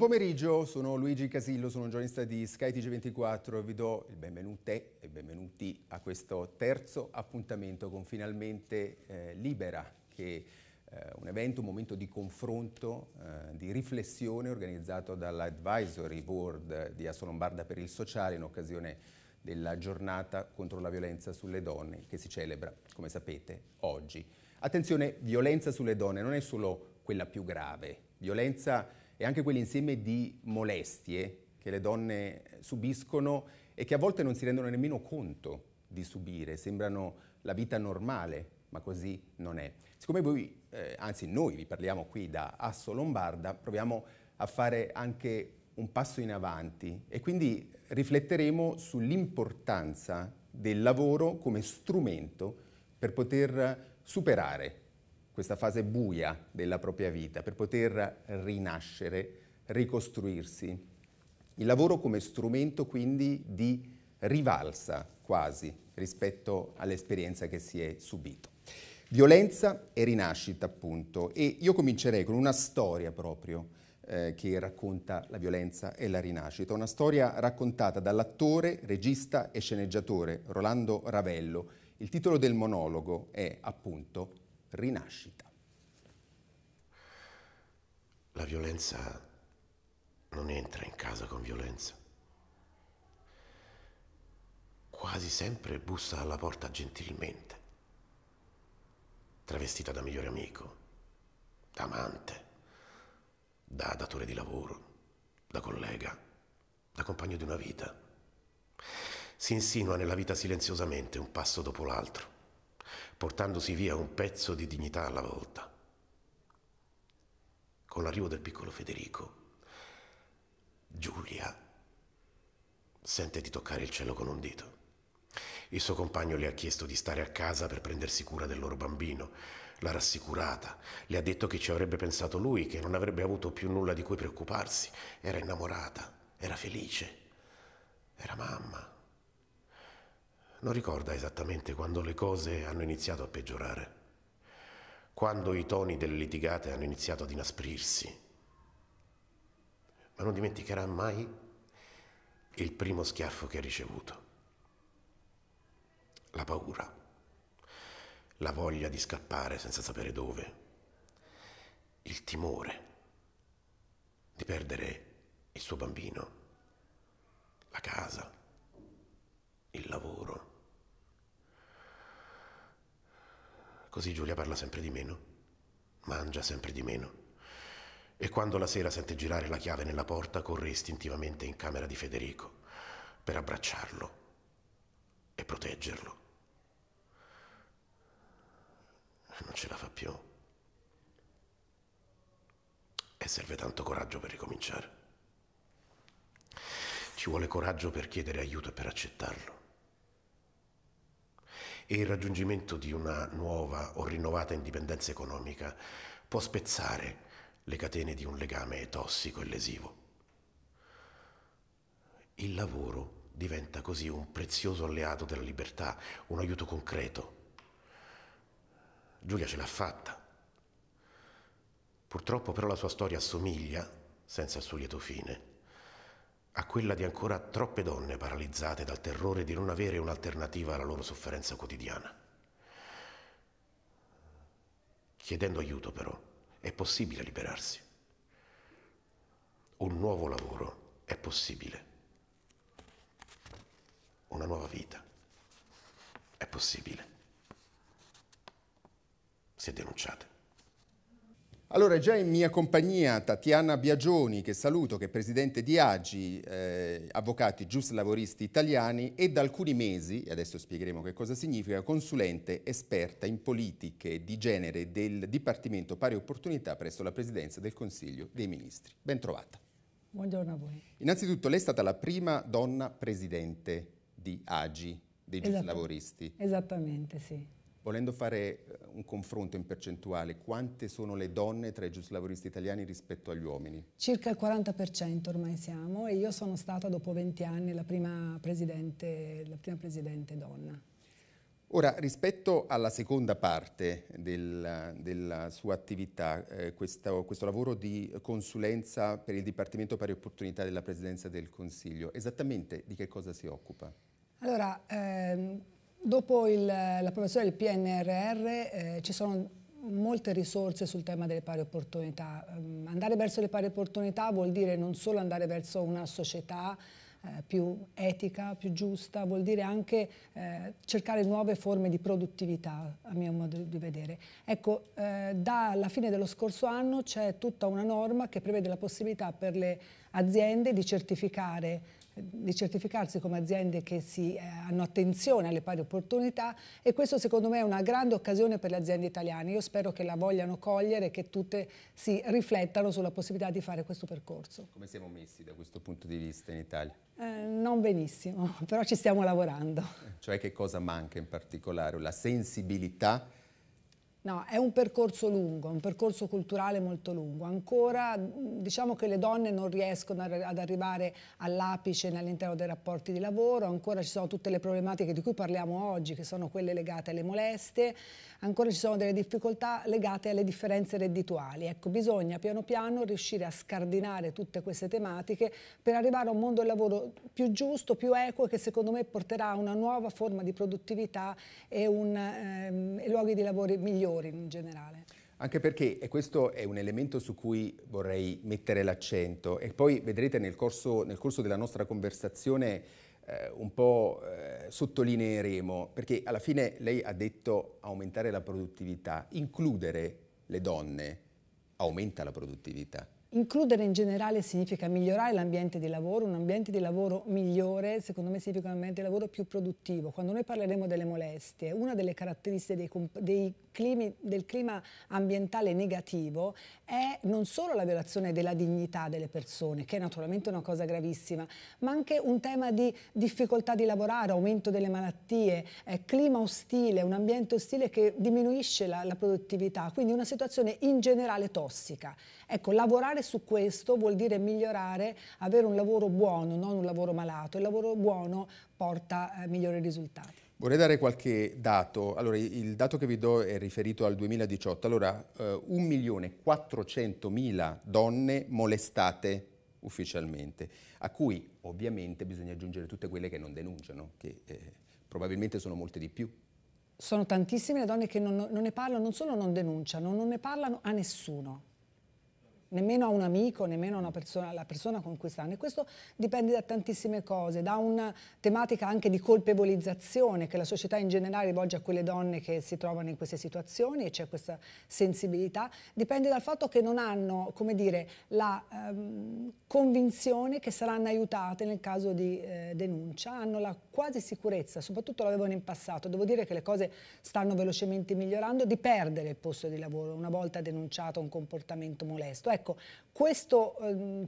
Buon pomeriggio, sono Luigi Casillo, sono un giornalista di Sky TG 24 e vi do il benvenuto e benvenuti a questo terzo appuntamento con Finalmente Libera, che è un evento, un momento di confronto, di riflessione organizzato dall'Advisory Board di Assolombarda per il Sociale in occasione della giornata contro la violenza sulle donne che si celebra, come sapete, oggi. Attenzione, violenza sulle donne non è solo quella più grave, violenza e anche quell'insieme di molestie che le donne subiscono e che a volte non si rendono nemmeno conto di subire, sembrano la vita normale, ma così non è. Siccome voi, anzi noi vi parliamo qui da Assolombarda, proviamo a fare anche un passo in avanti e quindi rifletteremo sull'importanza del lavoro come strumento per poter superare questa fase buia della propria vita, per poter rinascere, ricostruirsi. Il lavoro come strumento quindi di rivalsa quasi rispetto all'esperienza che si è subito. Violenza e rinascita appunto, e io comincerei con una storia proprio che racconta la violenza e la rinascita, una storia raccontata dall'attore, regista e sceneggiatore Rolando Ravello. Il titolo del monologo è appunto Rinascita. La violenza non entra in casa con violenza. Quasi sempre bussa alla porta gentilmente, travestita da migliore amico, da amante, da datore di lavoro, da collega, da compagno di una vita. Si insinua nella vita silenziosamente, un passo dopo l'altro, portandosi via un pezzo di dignità alla volta. Con l'arrivo del piccolo Federico, Giulia sente di toccare il cielo con un dito. Il suo compagno le ha chiesto di stare a casa per prendersi cura del loro bambino. L'ha rassicurata, le ha detto che ci avrebbe pensato lui, che non avrebbe avuto più nulla di cui preoccuparsi. Era innamorata, era felice, era mamma. Non ricorda esattamente quando le cose hanno iniziato a peggiorare, quando i toni delle litigate hanno iniziato ad inasprirsi, ma non dimenticherà mai il primo schiaffo che ha ricevuto. La paura, la voglia di scappare senza sapere dove, il timore di perdere il suo bambino, la casa, il lavoro. Così Giulia parla sempre di meno, mangia sempre di meno, e quando la sera sente girare la chiave nella porta corre istintivamente in camera di Federico per abbracciarlo e proteggerlo. Non ce la fa più e serve tanto coraggio per ricominciare. Ci vuole coraggio per chiedere aiuto e per accettarlo. E il raggiungimento di una nuova o rinnovata indipendenza economica può spezzare le catene di un legame tossico e lesivo. Il lavoro diventa così un prezioso alleato della libertà, un aiuto concreto. Giulia ce l'ha fatta. Purtroppo però la sua storia assomiglia, senza il suo lieto fine, a quella di ancora troppe donne paralizzate dal terrore di non avere un'alternativa alla loro sofferenza quotidiana. Chiedendo aiuto, però, è possibile liberarsi. Un nuovo lavoro è possibile. Una nuova vita è possibile, se denunciate. Allora, già in mia compagnia Tatiana Biagioni, che saluto, che è presidente di AGI, Avvocati Giuslavoristi Italiani, e da alcuni mesi, e adesso spiegheremo che cosa significa, consulente esperta in politiche di genere del Dipartimento Pari Opportunità presso la Presidenza del Consiglio dei Ministri. Bentrovata. Buongiorno a voi. Innanzitutto, lei è stata la prima donna presidente di AGI, dei Giuslavoristi. Esattamente, sì. Volendo fare un confronto in percentuale, quante sono le donne tra i giuslavoristi italiani rispetto agli uomini? Circa il 40% ormai siamo, e io sono stata dopo 20 anni la prima presidente donna. Ora, rispetto alla seconda parte della sua attività, questo lavoro di consulenza per il Dipartimento Pari Opportunità della Presidenza del Consiglio, esattamente di che cosa si occupa? Allora, dopo l'approvazione del PNRR ci sono molte risorse sul tema delle pari opportunità. Andare verso le pari opportunità vuol dire non solo andare verso una società più etica, più giusta, vuol dire anche cercare nuove forme di produttività, a mio modo di vedere. Ecco, dalla fine dello scorso anno c'è tutta una norma che prevede la possibilità per le aziende di certificarsi come aziende che hanno attenzione alle pari opportunità, e questo secondo me è una grande occasione per le aziende italiane. Io spero che la vogliano cogliere e che tutte si riflettano sulla possibilità di fare questo percorso. Come siamo messi da questo punto di vista in Italia? Non benissimo, però ci stiamo lavorando. Cioè, che cosa manca in particolare? La sensibilità? No, è un percorso lungo, un percorso culturale molto lungo. Ancora diciamo che le donne non riescono ad arrivare all'apice all'interno dei rapporti di lavoro, ancora ci sono tutte le problematiche di cui parliamo oggi, che sono quelle legate alle molestie, ancora ci sono delle difficoltà legate alle differenze reddituali. Ecco, bisogna piano piano riuscire a scardinare tutte queste tematiche per arrivare a un mondo del lavoro più giusto, più equo, che secondo me porterà a una nuova forma di produttività e luoghi di lavoro migliori in generale. Anche perché, e questo è un elemento su cui vorrei mettere l'accento, e poi vedrete nel corso della nostra conversazione un po' sottolineeremo, perché alla fine lei ha detto aumentare la produttività, includere le donne aumenta la produttività. Includere in generale significa migliorare l'ambiente di lavoro, un ambiente di lavoro migliore secondo me significa un ambiente di lavoro più produttivo. Quando noi parleremo delle molestie, una delle caratteristiche del clima ambientale negativo è non solo la violazione della dignità delle persone, che è naturalmente una cosa gravissima, ma anche un tema di difficoltà di lavorare, aumento delle malattie, clima ostile, un ambiente ostile che diminuisce la produttività, quindi una situazione in generale tossica. Ecco, lavorare su questo vuol dire migliorare, avere un lavoro buono, non un lavoro malato. Il lavoro buono porta migliori risultati. Vorrei dare qualche dato. Allora, il dato che vi do è riferito al 2018. Allora, 1.400.000 donne molestate ufficialmente, a cui ovviamente bisogna aggiungere tutte quelle che non denunciano, che probabilmente sono molte di più. Sono tantissime le donne che non ne parlano, non solo non denunciano, non ne parlano a nessuno. Nemmeno a un amico, nemmeno alla persona con cui stanno. E questo dipende da tantissime cose, da una tematica anche di colpevolizzazione che la società in generale rivolge a quelle donne che si trovano in queste situazioni, e c'è questa sensibilità. Dipende dal fatto che non hanno, come dire, la convinzione che saranno aiutate nel caso di denuncia, hanno la quasi sicurezza, soprattutto l'avevano in passato, devo dire che le cose stanno velocemente migliorando, di perdere il posto di lavoro una volta denunciato un comportamento molesto. Ecco, questo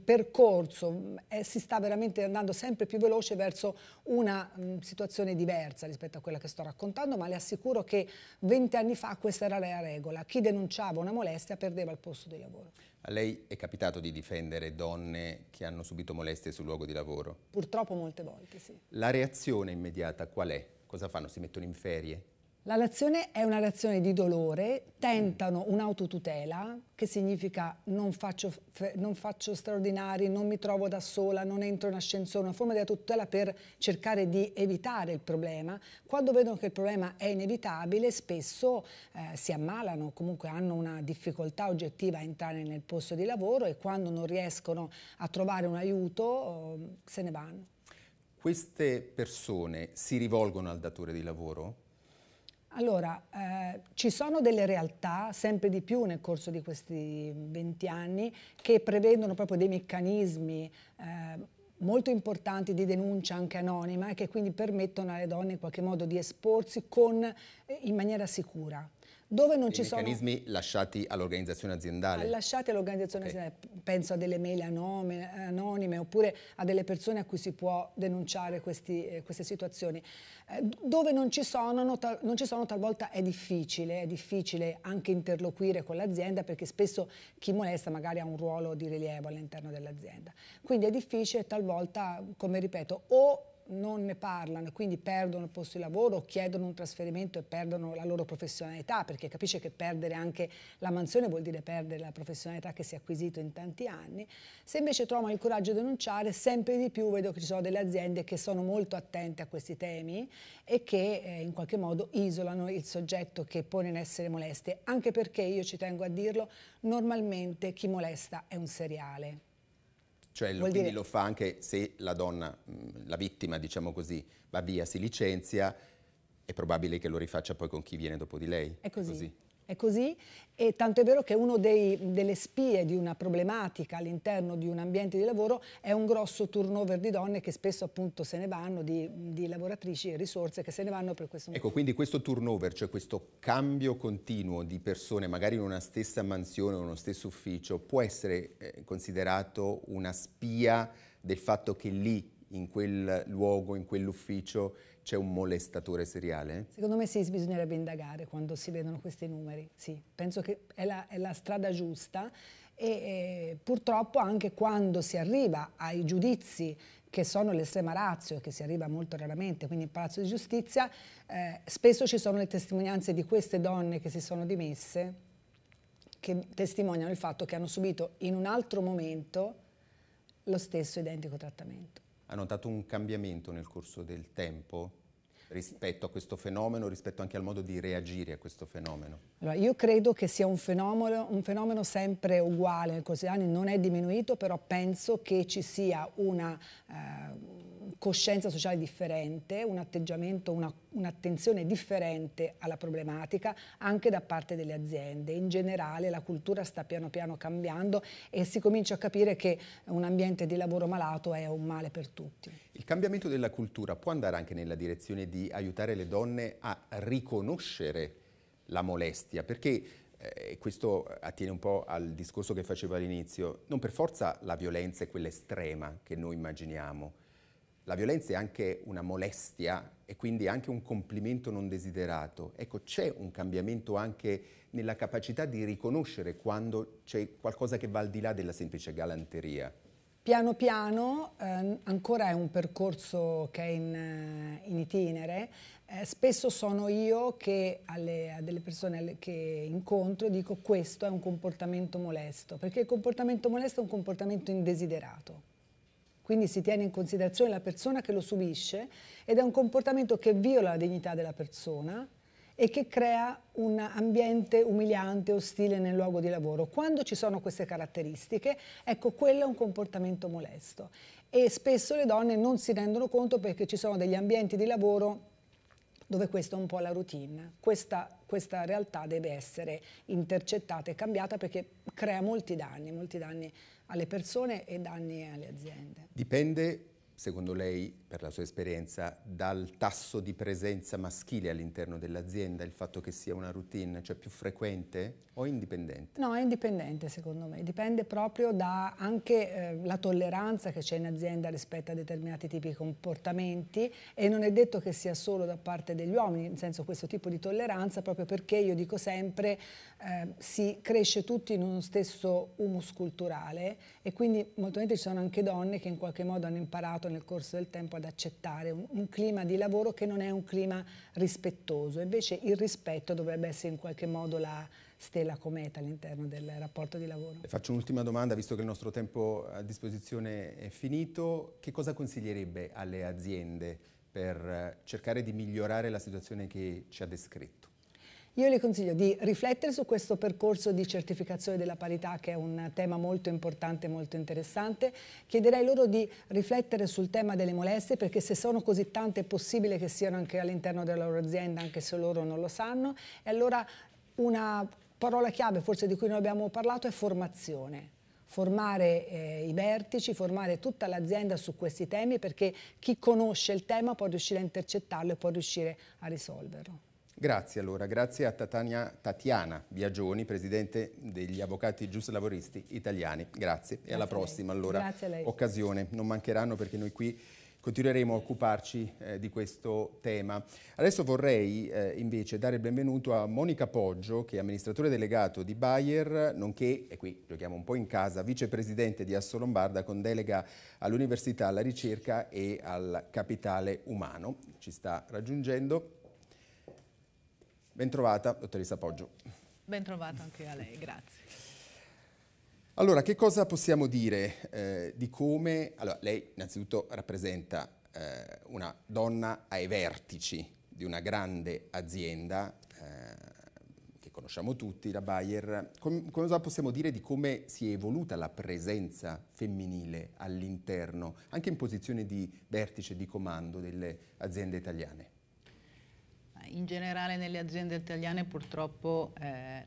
percorso si sta veramente andando sempre più veloce verso una situazione diversa rispetto a quella che sto raccontando, ma le assicuro che 20 anni fa questa era la regola. Chi denunciava una molestia perdeva il posto di lavoro. A lei è capitato di difendere donne che hanno subito molestie sul luogo di lavoro? Purtroppo molte volte, sì. La reazione immediata qual è? Cosa fanno? Si mettono in ferie? La reazione è una reazione di dolore, tentano un'autotutela, che significa non faccio straordinari, non mi trovo da sola, non entro in ascensore, una forma di autotutela per cercare di evitare il problema. Quando vedono che il problema è inevitabile, spesso si ammalano, comunque hanno una difficoltà oggettiva a entrare nel posto di lavoro, e quando non riescono a trovare un aiuto se ne vanno. Queste persone si rivolgono al datore di lavoro? Allora, ci sono delle realtà, sempre di più nel corso di questi 20 anni, che prevedono proprio dei meccanismi molto importanti di denuncia anche anonima, e che quindi permettono alle donne in qualche modo di esporsi in maniera sicura. Dove non ci sono meccanismi lasciati all'organizzazione aziendale? Lasciati all'organizzazione aziendale, penso a delle mail anonime oppure a delle persone a cui si può denunciare queste situazioni. Dove non ci sono talvolta è difficile anche interloquire con l'azienda, perché spesso chi molesta magari ha un ruolo di rilievo all'interno dell'azienda. Quindi è difficile talvolta, come ripeto, o non ne parlano e quindi perdono il posto di lavoro, chiedono un trasferimento e perdono la loro professionalità, perché capisce che perdere anche la mansione vuol dire perdere la professionalità che si è acquisito in tanti anni. Se invece trovano il coraggio di denunciare, sempre di più vedo che ci sono delle aziende che sono molto attente a questi temi e che in qualche modo isolano il soggetto che pone in essere molestie, anche perché, io ci tengo a dirlo, normalmente chi molesta è un seriale. Cioè quindi lo fa anche se la donna, la vittima diciamo così, va via, si licenzia, è probabile che lo rifaccia poi con chi viene dopo di lei. È così. È così e tanto è vero che uno delle spie di una problematica all'interno di un ambiente di lavoro è un grosso turnover di donne che spesso appunto se ne vanno, di lavoratrici e risorse che se ne vanno per questo motivo. Ecco, quindi questo turnover, cioè questo cambio continuo di persone magari in una stessa mansione o in uno stesso ufficio, può essere considerato una spia del fatto che lì, in quel luogo, in quell'ufficio, c'è un molestatore seriale? Secondo me sì, bisognerebbe indagare quando si vedono questi numeri, sì. Penso che è la strada giusta e purtroppo anche quando si arriva ai giudizi che sono l'estrema ratio, che si arriva molto raramente, quindi in palazzo di giustizia, spesso ci sono le testimonianze di queste donne che si sono dimesse, che testimoniano il fatto che hanno subito in un altro momento lo stesso identico trattamento. Ha notato un cambiamento nel corso del tempo rispetto a questo fenomeno, rispetto anche al modo di reagire a questo fenomeno? Allora, io credo che sia un fenomeno sempre uguale nel corso degli anni, non è diminuito, però penso che ci sia una coscienza sociale differente, un atteggiamento, un'attenzione differente alla problematica anche da parte delle aziende. In generale la cultura sta piano piano cambiando e si comincia a capire che un ambiente di lavoro malato è un male per tutti. Il cambiamento della cultura può andare anche nella direzione di aiutare le donne a riconoscere la molestia, perché questo attiene un po' al discorso che facevo all'inizio, non per forza la violenza è quella estrema che noi immaginiamo, la violenza è anche una molestia e quindi anche un complimento non desiderato. Ecco, c'è un cambiamento anche nella capacità di riconoscere quando c'è qualcosa che va al di là della semplice galanteria. Piano piano, ancora è un percorso che è in itinere, spesso sono io che a delle persone che incontro dico questo è un comportamento molesto, perché il comportamento molesto è un comportamento indesiderato. Quindi si tiene in considerazione la persona che lo subisce ed è un comportamento che viola la dignità della persona e che crea un ambiente umiliante, ostile nel luogo di lavoro. Quando ci sono queste caratteristiche, ecco, quello è un comportamento molesto. E spesso le donne non si rendono conto perché ci sono degli ambienti di lavoro dove questa è un po' la routine. Questa realtà deve essere intercettata e cambiata perché crea molti danni alle persone e danni alle aziende. Dipende, secondo lei, per la sua esperienza, dal tasso di presenza maschile all'interno dell'azienda, il fatto che sia una routine, cioè più frequente o indipendente? No, è indipendente secondo me, dipende proprio da anche la tolleranza che c'è in azienda rispetto a determinati tipi di comportamenti e non è detto che sia solo da parte degli uomini, nel senso questo tipo di tolleranza, proprio perché io dico sempre si cresce tutti in uno stesso humus culturale e quindi molto probabilmente ci sono anche donne che in qualche modo hanno imparato nel corso del tempo ad accettare un clima di lavoro che non è un clima rispettoso, invece il rispetto dovrebbe essere in qualche modo la stella cometa all'interno del rapporto di lavoro. Le faccio un'ultima domanda, visto che il nostro tempo a disposizione è finito, che cosa consiglierebbe alle aziende per cercare di migliorare la situazione che ci ha descritto? Io le consiglio di riflettere su questo percorso di certificazione della parità che è un tema molto importante e molto interessante. Chiederei loro di riflettere sul tema delle molestie perché se sono così tante è possibile che siano anche all'interno della loro azienda anche se loro non lo sanno. E allora una parola chiave forse di cui noi abbiamo parlato è formazione. Formare i vertici, formare tutta l'azienda su questi temi perché chi conosce il tema può riuscire a intercettarlo e può riuscire a risolverlo. Grazie allora, grazie a Tatiana Biagioni, presidente degli Avvocati Giuslavoristi Italiani. Grazie e alla prossima allora occasione. Non mancheranno perché noi qui continueremo a occuparci di questo tema. Adesso vorrei invece dare il benvenuto a Monica Poggio, che è amministratore delegato di Bayer, nonché, e qui giochiamo un po' in casa, vicepresidente di Assolombarda con delega all'università, alla ricerca e al capitale umano. Ci sta raggiungendo. Bentrovata, dottoressa Poggio. Bentrovata anche a lei, grazie. Allora, che cosa possiamo dire di come... Allora, lei innanzitutto rappresenta una donna ai vertici di una grande azienda che conosciamo tutti, la Bayer. Cosa possiamo dire di come si è evoluta la presenza femminile all'interno, anche in posizione di vertice, di comando delle aziende italiane? In generale nelle aziende italiane purtroppo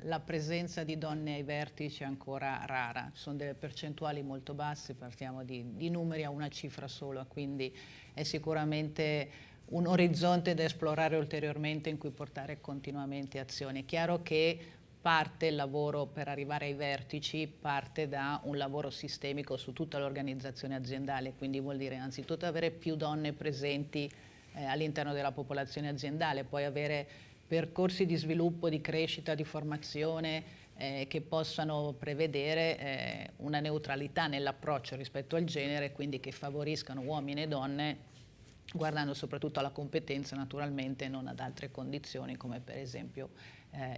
la presenza di donne ai vertici è ancora rara, sono delle percentuali molto basse, partiamo di numeri a una cifra sola, quindi è sicuramente un orizzonte da esplorare ulteriormente in cui portare continuamente azioni. È chiaro che parte il lavoro per arrivare ai vertici, parte da un lavoro sistemico su tutta l'organizzazione aziendale, quindi vuol dire innanzitutto avere più donne presenti all'interno della popolazione aziendale, poi avere percorsi di sviluppo, di crescita, di formazione che possano prevedere una neutralità nell'approccio rispetto al genere, quindi che favoriscano uomini e donne, guardando soprattutto alla competenza naturalmente, non ad altre condizioni come per esempio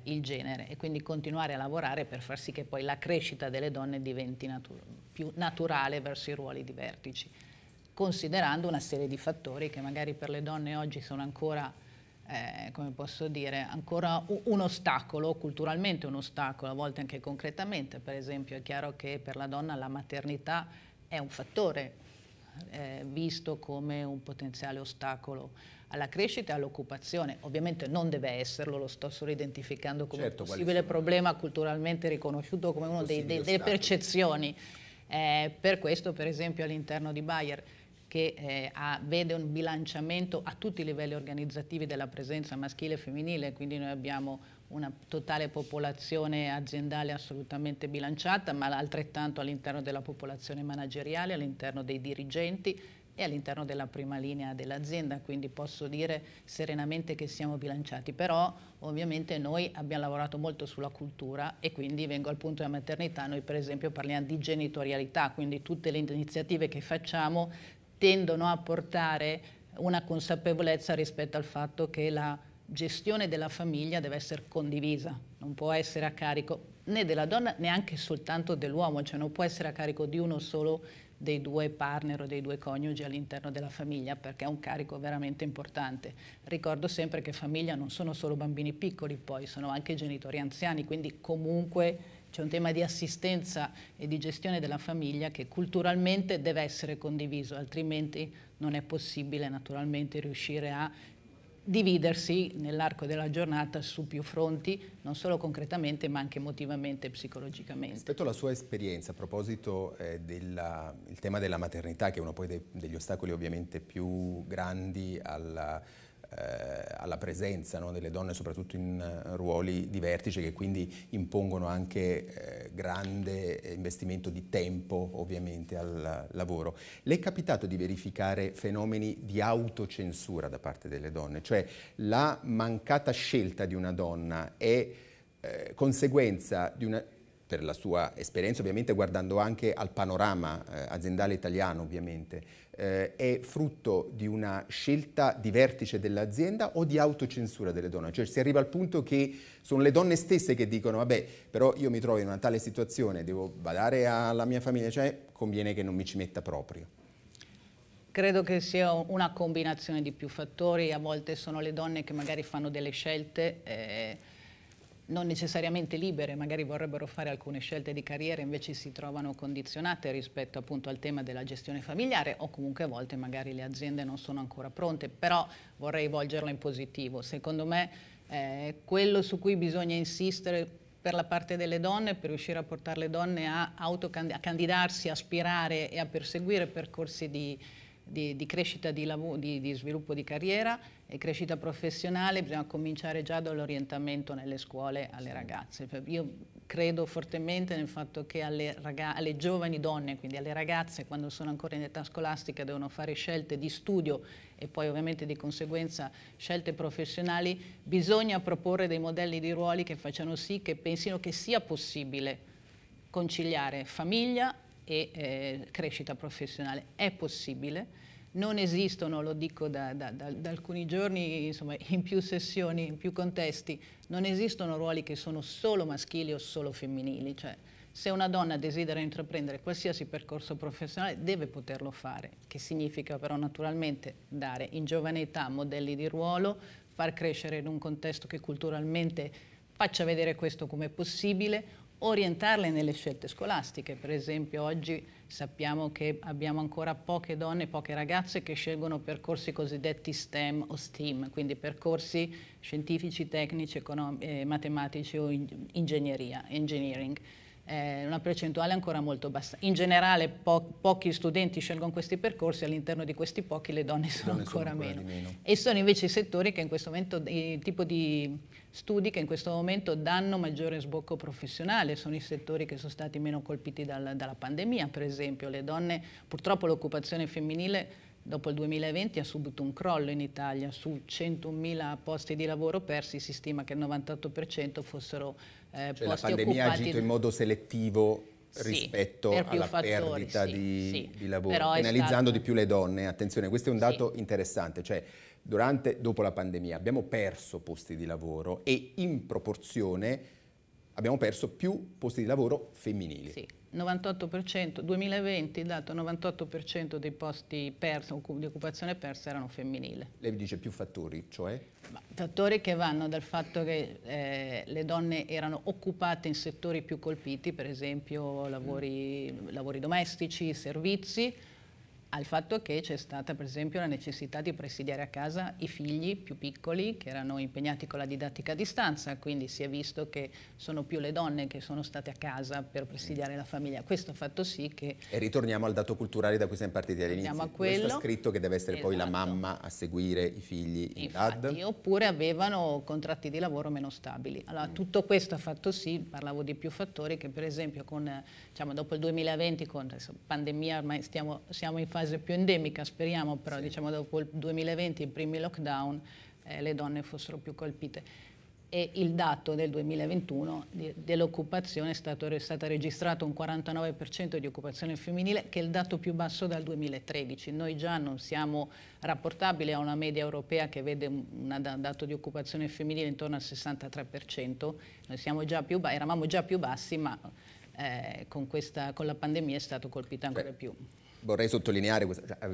il genere, e quindi continuare a lavorare per far sì che poi la crescita delle donne diventi più naturale verso i ruoli di vertici, considerando una serie di fattori che magari per le donne oggi sono ancora, come posso dire, ancora un ostacolo, culturalmente un ostacolo, a volte anche concretamente. Per esempio è chiaro che per la donna la maternità è un fattore visto come un potenziale ostacolo alla crescita e all'occupazione. Ovviamente non deve esserlo, lo sto solo identificando come un possibile problema culturalmente riconosciuto come uno delle percezioni. Per questo per esempio all'interno di Bayer, che vede un bilanciamento a tutti i livelli organizzativi della presenza maschile e femminile, quindi noi abbiamo una totale popolazione aziendale assolutamente bilanciata, ma altrettanto all'interno della popolazione manageriale, all'interno dei dirigenti e all'interno della prima linea dell'azienda, quindi posso dire serenamente che siamo bilanciati, però ovviamente noi abbiamo lavorato molto sulla cultura e quindi vengo al punto della maternità. Noi per esempio parliamo di genitorialità, quindi tutte le iniziative che facciamo tendono a portare una consapevolezza rispetto al fatto che la gestione della famiglia deve essere condivisa, non può essere a carico né della donna né anche soltanto dell'uomo, cioè non può essere a carico di uno solo dei due partner o dei due coniugi all'interno della famiglia, perché è un carico veramente importante. Ricordo sempre che famiglia non sono solo bambini piccoli, poi sono anche genitori anziani, quindi comunque c'è un tema di assistenza e di gestione della famiglia che culturalmente deve essere condiviso, altrimenti non è possibile naturalmente riuscire a dividersi nell'arco della giornata su più fronti, non solo concretamente ma anche emotivamente e psicologicamente. Rispetto alla sua esperienza a proposito del tema della maternità, che è uno poi degli ostacoli ovviamente più grandi alla presenza, no, delle donne soprattutto in ruoli di vertice, che quindi impongono anche grande investimento di tempo ovviamente al lavoro. Le è capitato di verificare fenomeni di autocensura da parte delle donne, cioè la mancata scelta di una donna è conseguenza di una... per la sua esperienza ovviamente, guardando anche al panorama aziendale italiano ovviamente, è frutto di una scelta di vertice dell'azienda o di autocensura delle donne? Cioè si arriva al punto che sono le donne stesse che dicono vabbè, però io mi trovo in una tale situazione, devo badare alla mia famiglia, cioè conviene che non mi ci metta proprio. Credo che sia una combinazione di più fattori, a volte sono le donne che magari fanno delle scelte non necessariamente libere, magari vorrebbero fare alcune scelte di carriera, invece si trovano condizionate rispetto appunto al tema della gestione familiare, o comunque a volte magari le aziende non sono ancora pronte, però vorrei volgerla in positivo. Secondo me quello su cui bisogna insistere per la parte delle donne, per riuscire a portare le donne a candidarsi, aspirare e a perseguire percorsi di crescita, di sviluppo di carriera, e crescita professionale bisogna cominciare già dall'orientamento nelle scuole alle ragazze. Io credo fortemente nel fatto che alle giovani donne, quindi alle ragazze, quando sono ancora in età scolastica devono fare scelte di studio e poi ovviamente di conseguenza scelte professionali, bisogna proporre dei modelli di ruoli che facciano sì che pensino che sia possibile conciliare famiglia e crescita professionale. È possibile. Non esistono, lo dico da alcuni giorni, insomma, in più sessioni, in più contesti, non esistono ruoli che sono solo maschili o solo femminili. Cioè, se una donna desidera intraprendere qualsiasi percorso professionale deve poterlo fare, che significa però naturalmente dare in giovane età modelli di ruolo, far crescere in un contesto che culturalmente faccia vedere questo come possibile, orientarle nelle scelte scolastiche. Per esempio oggi sappiamo che abbiamo ancora poche donne, poche ragazze che scelgono percorsi cosiddetti STEM o STEAM, quindi percorsi scientifici, tecnici, matematici o ingegneria, engineering. Una percentuale ancora molto bassa. In generale pochi studenti scelgono questi percorsi, all'interno di questi pochi le donne sono ancora meno. E sono invece i settori che in questo momento, il tipo di studi che in questo momento danno maggiore sbocco professionale, sono i settori che sono stati meno colpiti dalla pandemia. Per esempio le donne, purtroppo l'occupazione femminile dopo il 2020 ha subito un crollo in Italia, su 101.000 posti di lavoro persi si stima che il 98% fossero posti occupati. La pandemia ha agito in modo selettivo rispetto alla perdita di lavoro, penalizzando di più le donne. Attenzione, questo è un dato interessante, cioè dopo la pandemia abbiamo perso posti di lavoro e in proporzione abbiamo perso più posti di lavoro femminili. Sì. 98%, 2020 dato 98% dei posti di occupazione persa erano femminili. Lei dice più fattori, cioè? Ma, fattori che vanno dal fatto che le donne erano occupate in settori più colpiti, per esempio lavori domestici, servizi, al fatto che c'è stata per esempio la necessità di presidiare a casa i figli più piccoli che erano impegnati con la didattica a distanza, quindi si è visto che sono più le donne che sono state a casa per presidiare la famiglia. Questo ha fatto sì che... E ritorniamo al dato culturale da cui siamo partiti all'inizio. Questo ha scritto che deve essere poi la mamma a seguire i figli in DAD. Oppure avevano contratti di lavoro meno stabili. Allora tutto questo ha fatto sì, parlavo di più fattori, che per esempio con, diciamo, dopo il 2020, con la pandemia ormai siamo in fase più endemica, speriamo, però diciamo dopo il 2020, i primi lockdown, le donne fossero più colpite. E il dato del 2021 dell'occupazione è stato registrato un 49% di occupazione femminile, che è il dato più basso dal 2013. Noi già non siamo rapportabili a una media europea che vede un dato di occupazione femminile intorno al 63%. Noi siamo già più eravamo già più bassi, ma con la pandemia è stato colpito ancora più. Vorrei sottolineare,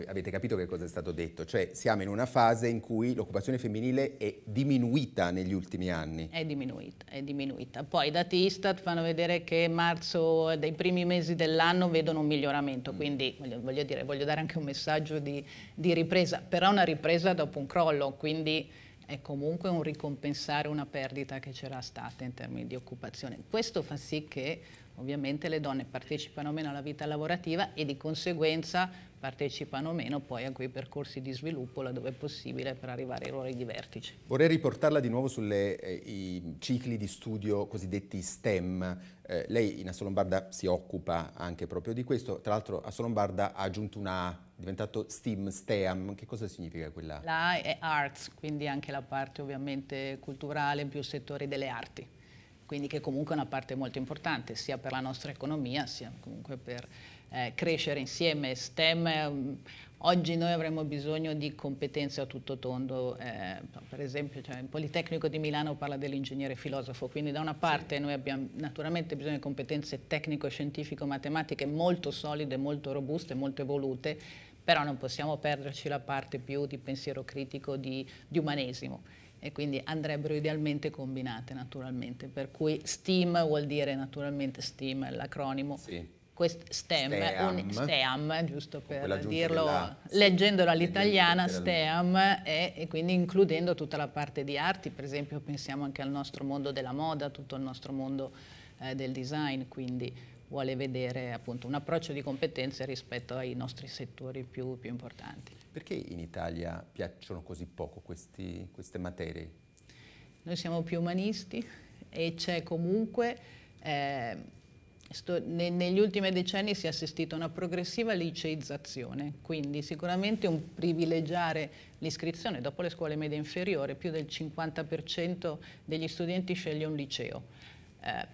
avete capito che cosa è stato detto, cioè siamo in una fase in cui l'occupazione femminile è diminuita negli ultimi anni. È diminuita, è diminuita. Poi i dati Istat fanno vedere che marzo, dei primi mesi dell'anno, vedono un miglioramento, quindi voglio dare anche un messaggio di ripresa, però una ripresa dopo un crollo, quindi è comunque un ricompensare una perdita che c'era stata in termini di occupazione. Questo fa sì che ovviamente le donne partecipano meno alla vita lavorativa e di conseguenza partecipano meno poi a quei percorsi di sviluppo laddove è possibile per arrivare ai ruoli di vertice. Vorrei riportarla di nuovo sulle i cicli di studio cosiddetti STEM. Lei in Assolombarda si occupa anche proprio di questo, tra l'altro Assolombarda ha aggiunto una A, è diventato STEAM, STEAM, che cosa significa quella? La A è Arts, quindi anche la parte ovviamente culturale, più settori delle arti. Quindi che comunque è una parte molto importante sia per la nostra economia sia comunque per crescere insieme. STEM, oggi noi avremo bisogno di competenze a tutto tondo, per esempio il Politecnico di Milano parla dell'ingegnere filosofo, quindi da una parte noi abbiamo naturalmente bisogno di competenze tecnico-scientifico-matematiche molto solide, molto robuste, molto evolute, però non possiamo perderci la parte più di pensiero critico, di umanesimo. E quindi andrebbero idealmente combinate naturalmente, per cui STEAM vuol dire naturalmente STEAM, l'acronimo, STEAM, giusto per dirlo, leggendolo all'italiana, STEAM, e quindi includendo tutta la parte di arti, per esempio pensiamo anche al nostro mondo della moda, tutto il nostro mondo del design, quindi vuole vedere appunto un approccio di competenze rispetto ai nostri settori più importanti. Perché in Italia piacciono così poco queste materie? Noi siamo più umanisti e c'è comunque, negli ultimi decenni si è assistito a una progressiva liceizzazione, quindi sicuramente un privilegiare l'iscrizione. Dopo le scuole medie inferiori più del 50% degli studenti sceglie un liceo.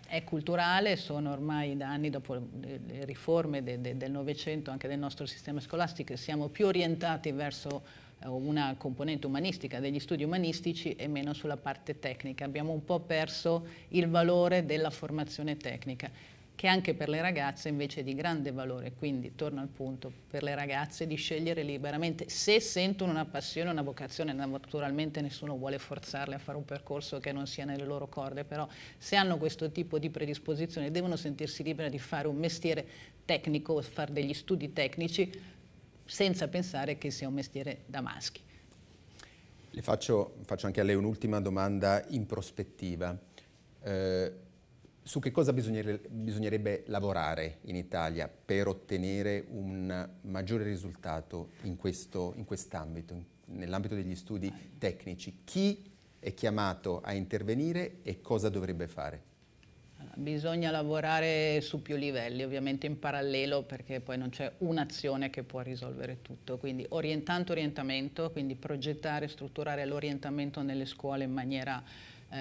È culturale, sono ormai da anni, dopo le riforme del Novecento anche del nostro sistema scolastico, siamo più orientati verso una componente umanistica, degli studi umanistici e meno sulla parte tecnica. Abbiamo un po' perso il valore della formazione tecnica, che anche per le ragazze invece è di grande valore, quindi torno al punto, per le ragazze di scegliere liberamente, se sentono una passione, una vocazione. Naturalmente nessuno vuole forzarle a fare un percorso che non sia nelle loro corde, però se hanno questo tipo di predisposizione devono sentirsi libere di fare un mestiere tecnico o fare degli studi tecnici senza pensare che sia un mestiere da maschi. Le faccio anche a lei un'ultima domanda in prospettiva. Su che cosa bisognerebbe lavorare in Italia per ottenere un maggiore risultato in quest'ambito, nell'ambito degli studi tecnici? Chi è chiamato a intervenire e cosa dovrebbe fare? Bisogna lavorare su più livelli, ovviamente in parallelo, perché poi non c'è un'azione che può risolvere tutto, quindi orientamento, quindi progettare, strutturare l'orientamento nelle scuole in maniera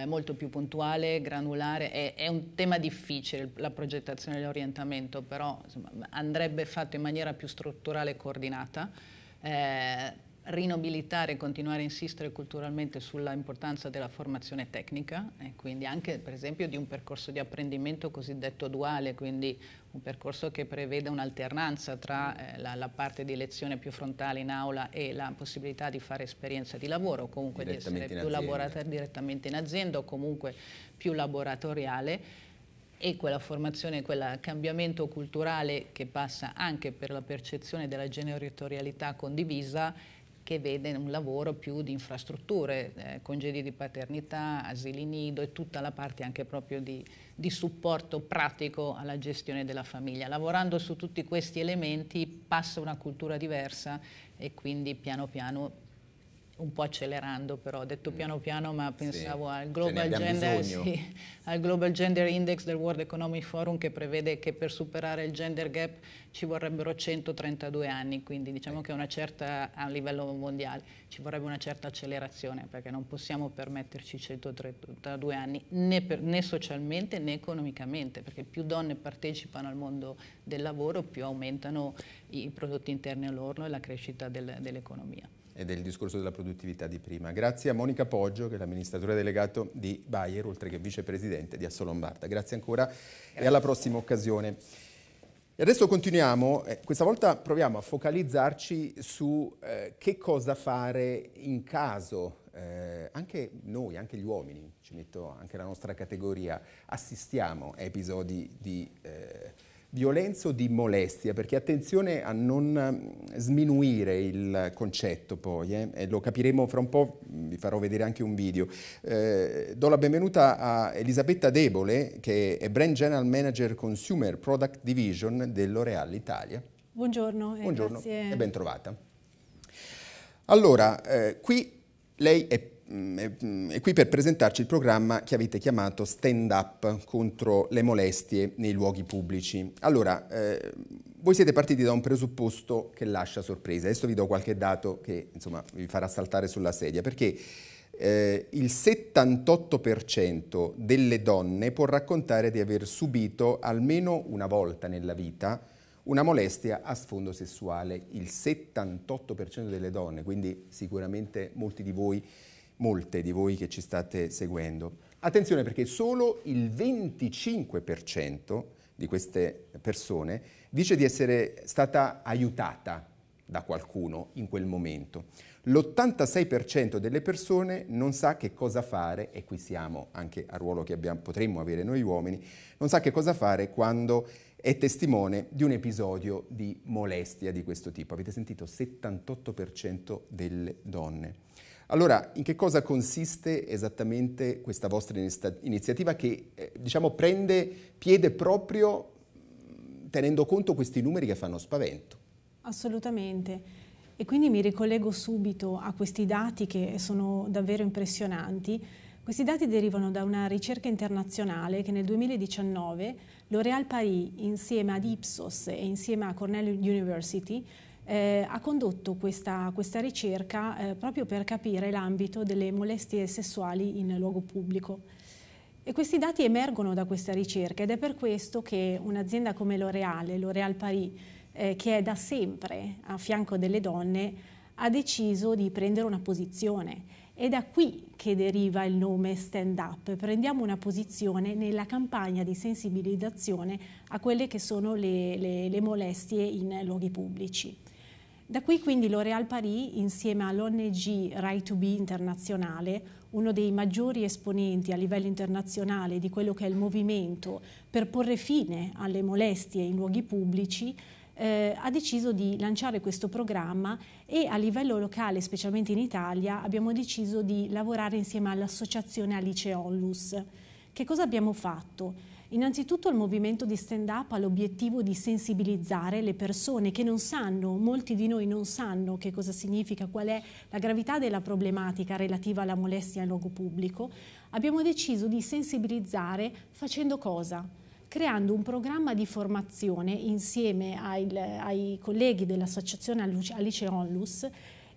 molto più puntuale, granulare. È un tema difficile la progettazione dell'orientamento, però insomma, andrebbe fatto in maniera più strutturale e coordinata. Rinnobilitare e continuare a insistere culturalmente sulla importanza della formazione tecnica e quindi anche per esempio di un percorso di apprendimento cosiddetto duale, quindi un percorso che preveda un'alternanza tra la parte di lezione più frontale in aula e la possibilità di fare esperienza di lavoro, comunque di essere più laboratoriale direttamente in azienda o comunque più laboratoriale. E quella formazione, quel cambiamento culturale che passa anche per la percezione della genitorialità condivisa, che vede un lavoro più di infrastrutture, congedi di paternità, asili nido e tutta la parte anche proprio di supporto pratico alla gestione della famiglia. Lavorando su tutti questi elementi passa una cultura diversa e quindi piano piano, un po' accelerando però, ho detto piano piano ma pensavo al Global Gender Index del World Economic Forum, che prevede che per superare il gender gap ci vorrebbero 132 anni, quindi diciamo che a livello mondiale ci vorrebbe una certa accelerazione, perché non possiamo permetterci 132 anni né socialmente né economicamente, perché più donne partecipano al mondo del lavoro più aumentano i prodotti interni all'orno e la crescita dell'economia. E del discorso della produttività di prima. Grazie a Monica Poggio, che è l'amministratore delegato di Bayer, oltre che vicepresidente di Assolombarda. Grazie ancora. Grazie. E alla prossima occasione. E adesso continuiamo, questa volta proviamo a focalizzarci su che cosa fare in caso, anche noi, anche gli uomini, ci metto anche la nostra categoria, assistiamo a episodi di violenza o di molestia, perché attenzione a non sminuire il concetto poi, e lo capiremo fra un po', vi farò vedere anche un video. Do la benvenuta a Elisabetta Debole, che è Brand General Manager Consumer Product Division dell'Oréal Italia. Buongiorno, buongiorno e ben trovata. Allora, qui lei è qui per presentarci il programma che avete chiamato Stand Up contro le molestie nei luoghi pubblici. Allora, voi siete partiti da un presupposto che lascia sorpresa. Adesso vi do qualche dato che insomma vi farà saltare sulla sedia, perché il 78% delle donne può raccontare di aver subito almeno una volta nella vita una molestia a sfondo sessuale. Il 78% delle donne, quindi sicuramente molte di voi che ci state seguendo. Attenzione, perché solo il 25% di queste persone dice di essere stata aiutata da qualcuno in quel momento. L'86% delle persone non sa che cosa fare, e qui siamo anche al ruolo che potremmo avere noi uomini, non sa che cosa fare quando è testimone di un episodio di molestia di questo tipo. Avete sentito? 78% delle donne. Allora, in che cosa consiste esattamente questa vostra iniziativa che, diciamo, prende piede proprio tenendo conto questi numeri che fanno spavento. Assolutamente. E quindi mi ricollego subito a questi dati che sono davvero impressionanti. Questi dati derivano da una ricerca internazionale che nel 2019 L'Oréal Paris, insieme ad Ipsos e insieme a Cornell University, ha condotto questa ricerca proprio per capire l'ambito delle molestie sessuali in luogo pubblico. E questi dati emergono da questa ricerca ed è per questo che un'azienda come L'Oréal, L'Oréal Paris, che è da sempre a fianco delle donne, ha deciso di prendere una posizione. È da qui che deriva il nome Stand Up. Prendiamo una posizione nella campagna di sensibilizzazione a quelle che sono le molestie in luoghi pubblici. Da qui quindi L'Oréal Paris, insieme all'ONG Right to Be internazionale, uno dei maggiori esponenti a livello internazionale di quello che è il movimento per porre fine alle molestie in luoghi pubblici, ha deciso di lanciare questo programma e a livello locale, specialmente in Italia, abbiamo deciso di lavorare insieme all'associazione Alice Onlus. Che cosa abbiamo fatto? Innanzitutto il movimento di Stand Up ha l'obiettivo di sensibilizzare le persone che non sanno, molti di noi non sanno che cosa significa, qual è la gravità della problematica relativa alla molestia in luogo pubblico. Abbiamo deciso di sensibilizzare facendo cosa? Creando un programma di formazione insieme ai colleghi dell'associazione Alice Onlus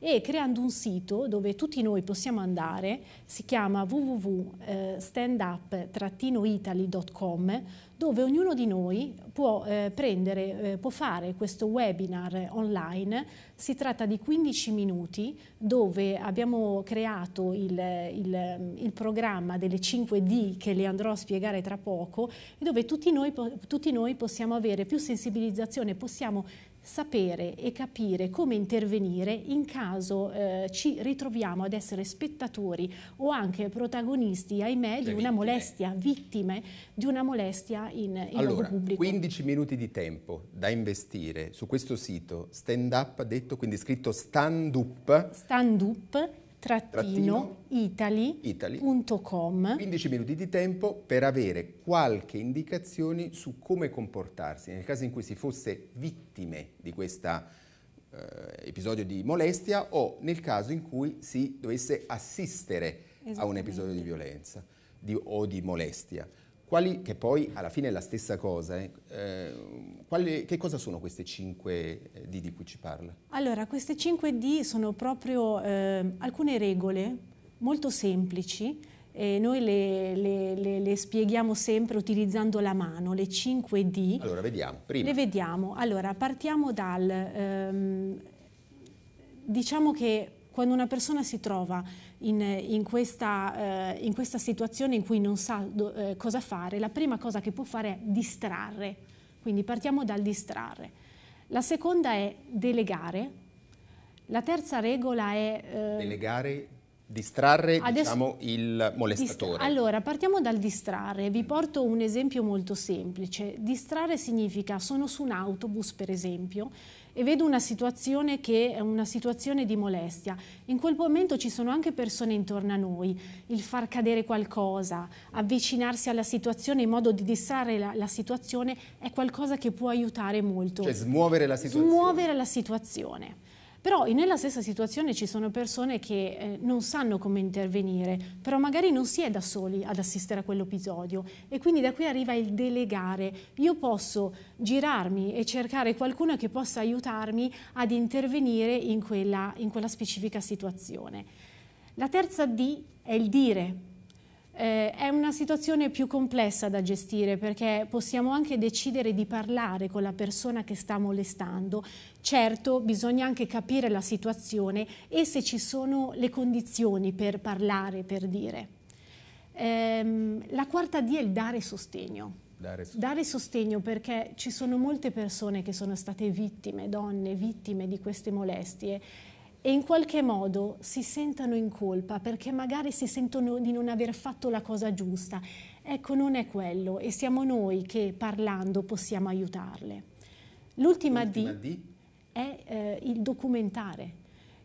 e creando un sito dove tutti noi possiamo andare, si chiama www.standup-italy.com, dove ognuno di noi può fare questo webinar online. Si tratta di 15 minuti dove abbiamo creato il programma delle 5D che le andrò a spiegare tra poco, dove tutti noi possiamo avere più sensibilizzazione, possiamo sapere e capire come intervenire in caso ci ritroviamo ad essere spettatori o anche protagonisti, ahimè, di una molestia, vittime di una molestia in luogo pubblico. 15 minuti di tempo da investire su questo sito Stand Up, ha detto, quindi scritto standup-italy.com. 15 minuti di tempo per avere qualche indicazione su come comportarsi nel caso in cui si fosse vittime di questo episodio di molestia o nel caso in cui si dovesse assistere a un episodio di violenza o di molestia. Quali, che poi alla fine è la stessa cosa, che cosa sono queste 5D di cui ci parla? Allora, queste 5D sono proprio alcune regole molto semplici, noi le spieghiamo sempre utilizzando la mano, le 5D. Allora, vediamo. Prima. Le vediamo. Allora, partiamo dal... diciamo che quando una persona si trova in questa situazione in cui non sa cosa fare, la prima cosa che può fare è distrarre, quindi partiamo dal distrarre. La seconda è delegare, la terza regola è... Delegare, distrarre, diciamo, il molestatore. Allora, partiamo dal distrarre, vi porto un esempio molto semplice. Distrarre significa, sono su un autobus per esempio, e vedo una situazione che è una situazione di molestia. In quel momento ci sono anche persone intorno a noi, il far cadere qualcosa, avvicinarsi alla situazione in modo di distrarre la situazione è qualcosa che può aiutare molto. Cioè smuovere la situazione. Smuovere la situazione. Però nella stessa situazione ci sono persone che non sanno come intervenire, però magari non si è da soli ad assistere a quell'episodio e quindi da qui arriva il delegare. Io posso girarmi e cercare qualcuno che possa aiutarmi ad intervenire in quella specifica situazione. La terza D è il dire. È una situazione più complessa da gestire perché possiamo anche decidere di parlare con la persona che sta molestando. Certo, bisogna anche capire la situazione e se ci sono le condizioni per parlare, per dire. La quarta D è il dare sostegno. Dare sostegno perché ci sono molte persone che sono state vittime, donne, vittime di queste molestie, e in qualche modo si sentono in colpa perché magari si sentono di non aver fatto la cosa giusta. Ecco, non è quello e siamo noi che parlando possiamo aiutarle. L'ultima D è il documentare,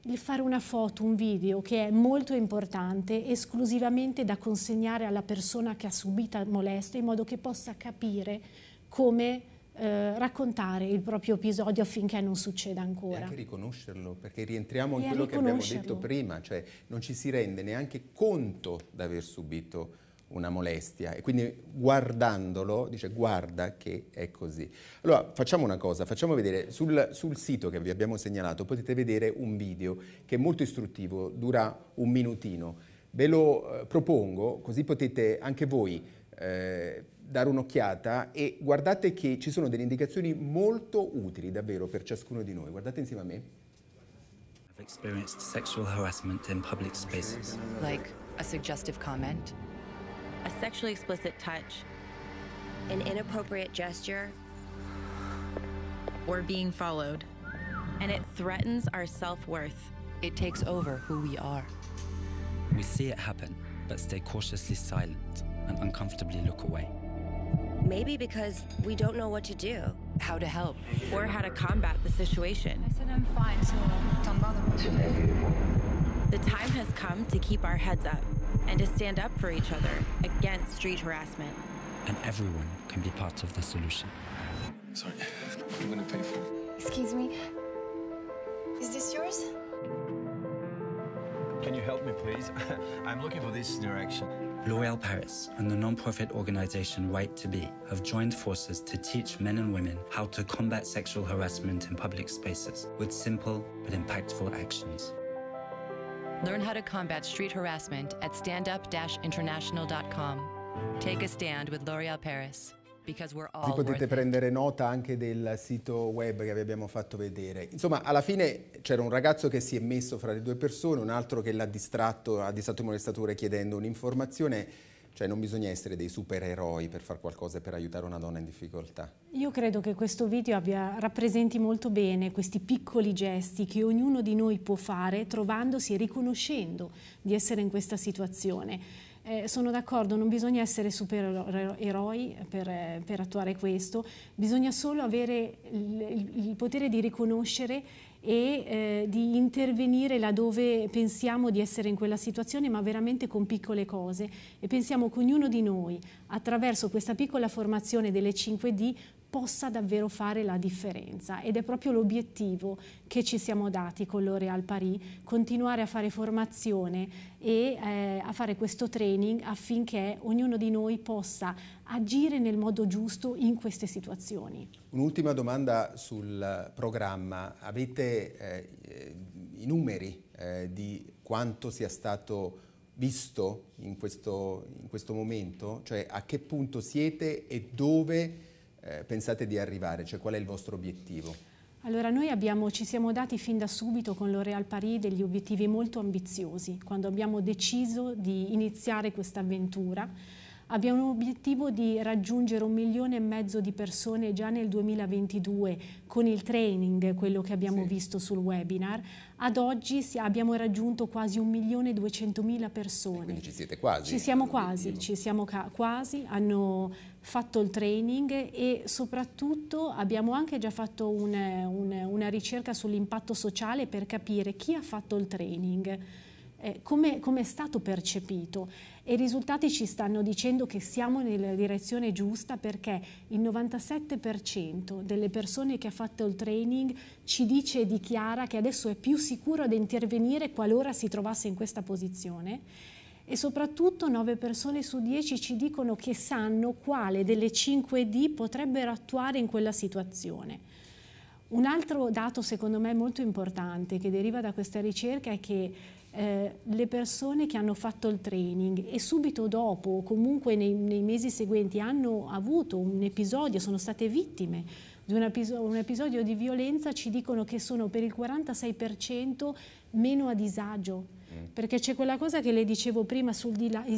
il fare una foto, un video che è molto importante, esclusivamente da consegnare alla persona che ha subito molestia in modo che possa capire come raccontare il proprio episodio affinché non succeda ancora. E anche riconoscerlo, perché rientriamo in quello che abbiamo detto prima, cioè non ci si rende neanche conto di aver subito una molestia, e quindi guardandolo dice guarda che è così. Allora facciamo una cosa, facciamo vedere sul sito che vi abbiamo segnalato, potete vedere un video che è molto istruttivo, dura un minutino, ve lo propongo così potete anche voi dare un'occhiata, e guardate che ci sono delle indicazioni molto utili davvero per ciascuno di noi. Guardate insieme a me. I've experienced sexual harassment in public spaces. Like a suggestive comment, a sexually explicit touch, an inappropriate gesture, or being followed, and it threatens our self-worth. It takes over who we are. We see it happen, but stay cautiously silent and uncomfortably look away. Maybe because we don't know what to do, how to help, or how to combat the situation. I said I'm fine, so don't bother me. The time has come to keep our heads up and to stand up for each other against street harassment. And everyone can be part of the solution. Sorry, I'm gonna pay for it. Excuse me, is this yours? Can you help me, please? I'm looking for this direction. L'Oréal Paris and the non-profit organization Right to Be have joined forces to teach men and women how to combat sexual harassment in public spaces with simple but impactful actions. Learn how to combat street harassment at standup-international.com. Take a stand with L'Oréal Paris. Potete prendere nota anche del sito web che vi abbiamo fatto vedere. Insomma, alla fine c'era un ragazzo che si è messo fra le due persone, un altro che l'ha distratto, ha distratto il molestatore chiedendo un'informazione. Cioè non bisogna essere dei supereroi per fare qualcosa per aiutare una donna in difficoltà. Io credo che questo video rappresenti molto bene questi piccoli gesti che ognuno di noi può fare trovandosi e riconoscendo di essere in questa situazione. Sono d'accordo, non bisogna essere supereroi per attuare questo, bisogna solo avere il potere di riconoscere e di intervenire laddove pensiamo di essere in quella situazione, ma veramente con piccole cose, e pensiamo che ognuno di noi attraverso questa piccola formazione delle 5D possa davvero fare la differenza, ed è proprio l'obiettivo che ci siamo dati con L'Oréal Paris, continuare a fare formazione e a fare questo training affinché ognuno di noi possa agire nel modo giusto in queste situazioni. Un'ultima domanda sul programma, avete i numeri di quanto sia stato visto in questo momento? Cioè a che punto siete e dove pensate di arrivare, cioè qual è il vostro obiettivo? Allora noi ci siamo dati fin da subito con L'Oréal Paris degli obiettivi molto ambiziosi. Quando abbiamo deciso di iniziare questa avventura abbiamo un obiettivo di raggiungere 1,5 milioni di persone già nel 2022 con il training, quello che abbiamo visto sul webinar. Ad oggi abbiamo raggiunto quasi 1.200.000 persone. Quindi ci siete quasi. Ci siamo quasi, hanno fatto il training, e soprattutto abbiamo anche già fatto una ricerca sull'impatto sociale per capire chi ha fatto il training. Come è stato percepito, e i risultati ci stanno dicendo che siamo nella direzione giusta, perché il 97% delle persone che ha fatto il training ci dice e dichiara che adesso è più sicuro ad intervenire qualora si trovasse in questa posizione, e soprattutto 9 persone su 10 ci dicono che sanno quale delle 5D potrebbero attuare in quella situazione. Un altro dato secondo me molto importante che deriva da questa ricerca è che le persone che hanno fatto il training e subito dopo o comunque nei mesi seguenti hanno avuto un episodio, sono state vittime di un episodio di violenza, ci dicono che sono per il 46% meno a disagio, perché c'è quella cosa che le dicevo prima sul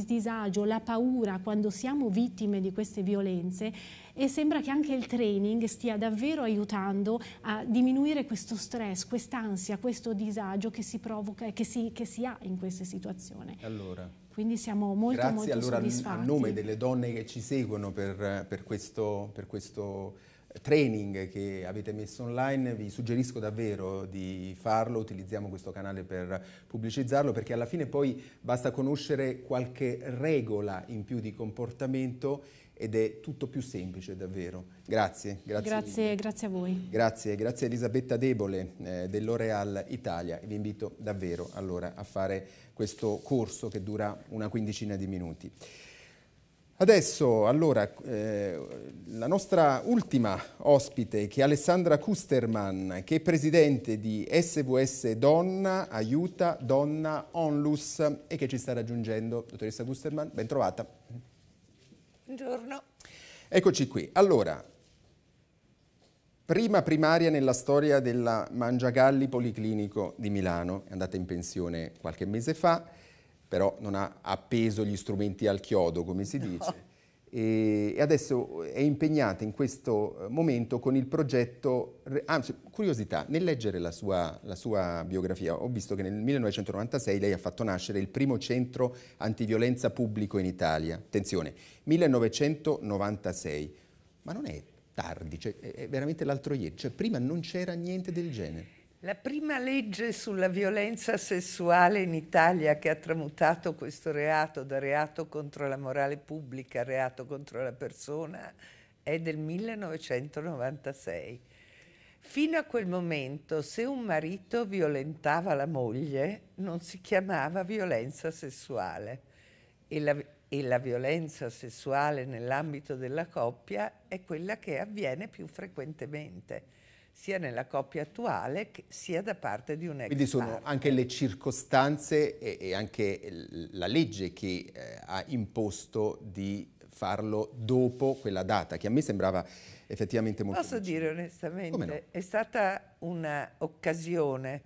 disagio, la paura quando siamo vittime di queste violenze, e sembra che anche il training stia davvero aiutando a diminuire questo stress, quest'ansia, questo disagio che si provoca e che si ha in queste situazioni. Allora, quindi siamo molto soddisfatti. Grazie allora a nome delle donne che ci seguono per questo training che avete messo online, vi suggerisco davvero di farlo, utilizziamo questo canale per pubblicizzarlo, perché alla fine poi basta conoscere qualche regola in più di comportamento ed è tutto più semplice davvero. Grazie a voi. Grazie Elisabetta Debole dell'Oréal Italia, vi invito davvero allora a fare questo corso che dura una quindicina di minuti. Adesso, allora, la nostra ultima ospite, che è Alessandra Kustermann, che è presidente di SVS Donna Aiuta Donna Onlus e che ci sta raggiungendo. Dottoressa Kustermann, ben trovata. Buongiorno. Eccoci qui. Allora, prima primaria nella storia della Mangiagalli Policlinico di Milano, è andata in pensione qualche mese fa, però non ha appeso gli strumenti al chiodo, come si dice, no. E adesso è impegnata in questo momento con il progetto, anzi, curiosità, nel leggere la sua biografia ho visto che nel 1996 lei ha fatto nascere il primo centro antiviolenza pubblico in Italia, attenzione, 1996, ma non è tardi, cioè, è veramente l'altro ieri, cioè prima non c'era niente del genere. La prima legge sulla violenza sessuale in Italia che ha tramutato questo reato da reato contro la morale pubblica a reato contro la persona è del 1996. Fino a quel momento, se un marito violentava la moglie, non si chiamava violenza sessuale e la violenza sessuale nell'ambito della coppia è quella che avviene più frequentemente, sia nella coppia attuale sia da parte di un ex. Quindi sono parte. Anche le circostanze e anche la legge che ha imposto di farlo dopo quella data, che a me sembrava effettivamente molto... Posso dire onestamente, come no? È stata un'occasione,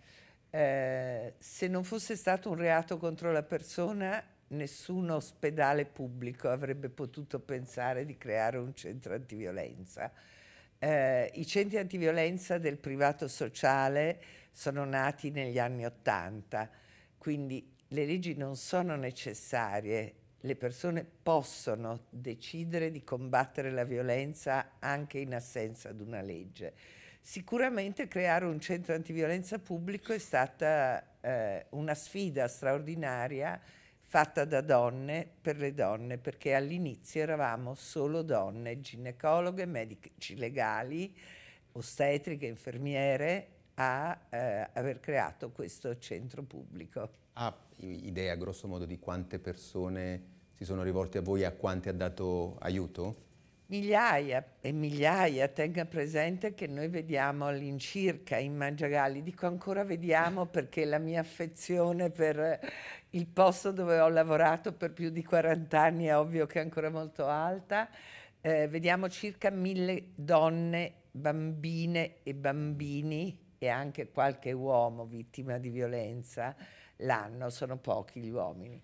se non fosse stato un reato contro la persona, nessun ospedale pubblico avrebbe potuto pensare di creare un centro antiviolenza. I centri antiviolenza del privato sociale sono nati negli anni '80, quindi le leggi non sono necessarie, le persone possono decidere di combattere la violenza anche in assenza di una legge. Sicuramente creare un centro antiviolenza pubblico è stata una sfida straordinaria fatta da donne per le donne, perché all'inizio eravamo solo donne, ginecologhe, medici legali, ostetriche, infermiere, a aver creato questo centro pubblico. Ha idea grosso modo di quante persone si sono rivolte a voi e a quante ha dato aiuto? Migliaia e migliaia, tenga presente che noi vediamo all'incirca in Mangiagalli, dico ancora vediamo perché la mia affezione per il posto dove ho lavorato per più di 40 anni è ovvio che è ancora molto alta, vediamo circa 1000 donne, bambine e bambini e anche qualche uomo vittima di violenza l'anno, sono pochi gli uomini.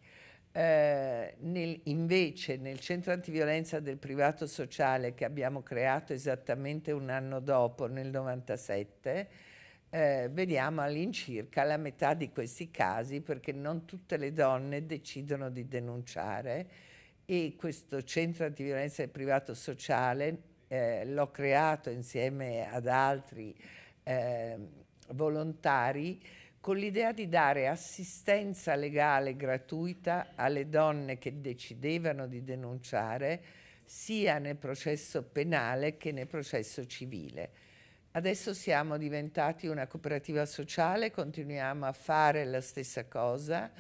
Invece nel centro antiviolenza del privato sociale che abbiamo creato esattamente un anno dopo, nel 97, vediamo all'incirca la metà di questi casi, perché non tutte le donne decidono di denunciare, e questo centro antiviolenza del privato sociale l'ho creato insieme ad altri volontari con l'idea di dare assistenza legale gratuita alle donne che decidevano di denunciare sia nel processo penale che nel processo civile. Adesso siamo diventati una cooperativa sociale, continuiamo a fare la stessa cosa